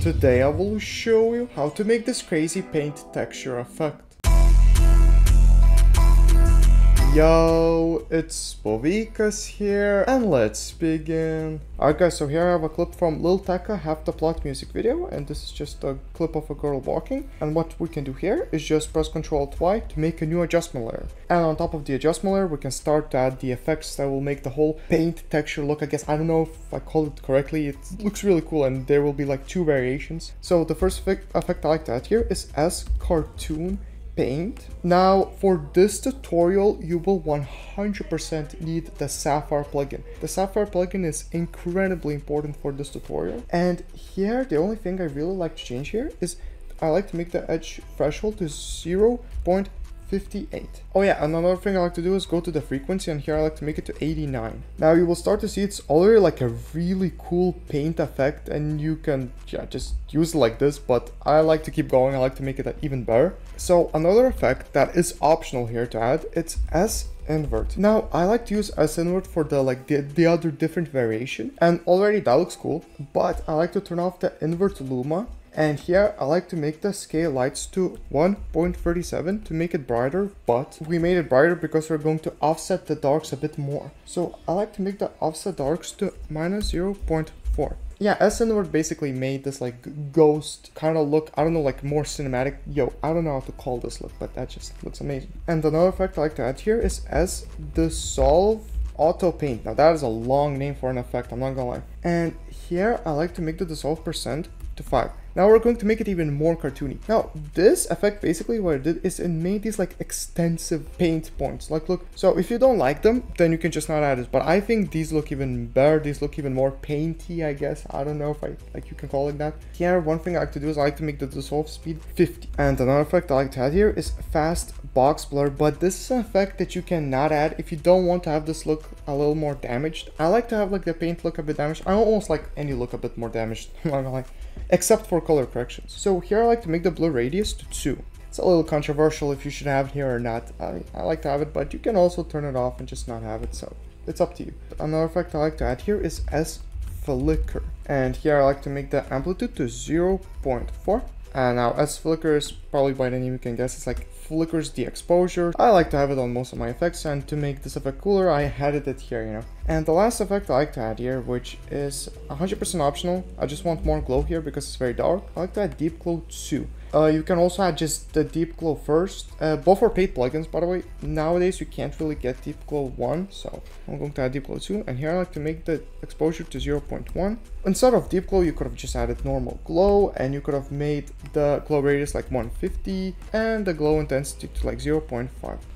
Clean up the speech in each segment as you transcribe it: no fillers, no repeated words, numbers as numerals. Today I will show you how to make this crazy paint texture effect. Yo, it's Povikas here and let's begin. Alright guys, so here I have a clip from Lil Taka Have the Plot music video, and this is just a clip of a girl walking, and what we can do here is just press Ctrl+Y to make a new adjustment layer, and on top of the adjustment layer we can start to add the effects that will make the whole paint texture look, I guess, I don't know if I called it correctly, it looks really cool, and there will be like two variations. So the first effect I like to add here is S cartoon paint. Now for this tutorial you will 100% need the Sapphire plugin. The Sapphire plugin is incredibly important for this tutorial, and here the only thing I really like to change here is I like to make the edge threshold to 0.58. Oh yeah, and another thing I like to do is go to the frequency, and here I like to make it to 89. Now you will start to see it's already like a really cool paint effect, and you can just use it like this, but I like to keep going, I like to make it even better. So another effect that is optional here to add, it's S Invert. Now I like to use S Invert for the other different variation, and already that looks cool, but I like to turn off the invert luma. And here I like to make the scale lights to 1.37 to make it brighter, but we made it brighter because we're going to offset the darks a bit more. So I like to make the offset darks to -0.4. Yeah, S Invert basically made this like ghost kind of look, I don't know, like more cinematic. Yo, I don't know how to call this look, but that just looks amazing. And another effect I like to add here is S dissolve auto paint. Now that is a long name for an effect, I'm not gonna lie. And here I like to make the dissolve percent to 5. Now we're going to make it even more cartoony. Now this effect, basically what it did is it made these like extensive paint points, like look. So if you don't like them, then you can just not add it, but I think these look even better, these look even more painty, I guess, I don't know if I like you can call it that. Here one thing I like to do is I like to make the dissolve speed 50. And another effect I like to add here is fast box blur, but this is an effect that you cannot add if you don't want to have this look a little more damaged. I like to have like the paint look a bit damaged, I almost like any look a bit more damaged, I'm not gonna lie, except for color corrections. So here I like to make the blur radius to 2. It's a little controversial if you should have it here or not. I like to have it, but you can also turn it off and just not have it, so it's up to you. Another effect I like to add here is S-flicker, and here I like to make the amplitude to 0.4. And now S-flicker is probably by the name you can guess, it's like flickers the exposure. I like to have it on most of my effects, and to make this effect cooler I added it here, you know. And the last effect I like to add here, which is 100% optional, I just want more glow here because it's very dark, I like to add Deep Glow too. You can also add just the Deep Glow first, both are paid plugins, by the way. Nowadays you can't really get Deep Glow 1, so I'm going to add Deep Glow 2, and here I like to make the exposure to 0.1. Instead of Deep Glow you could have just added normal glow, and you could have made the glow radius like 150 and the glow intensity to like 0.5.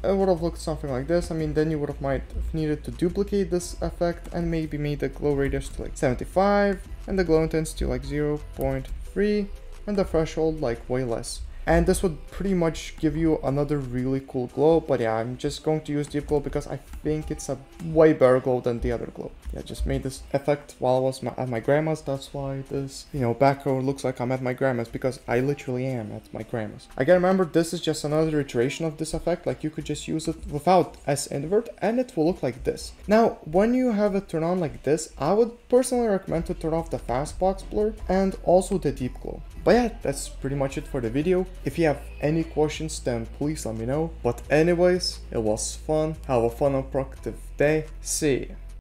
It would have looked something like this. I mean, then you would have might have needed to duplicate this effect and maybe made the glow radius to like 75 and the glow intensity like 0.3. and the threshold like way less, and this would pretty much give you another really cool glow. But yeah, I'm just going to use Deep Glow because I think it's a way better glow than the other glow. Yeah, I just made this effect while I was at my grandma's, that's why this, you know, background looks like I'm at my grandma's, because I literally am at my grandma's. Again, remember, this is just another iteration of this effect, like you could just use it without S Invert and it will look like this. Now when you have it turn on like this, I would personally recommend to turn off the fast box blur and also the Deep Glow. But yeah, that's pretty much it for the video. If you have any questions, then please let me know. But anyways, it was fun. Have a fun and productive day. See ya.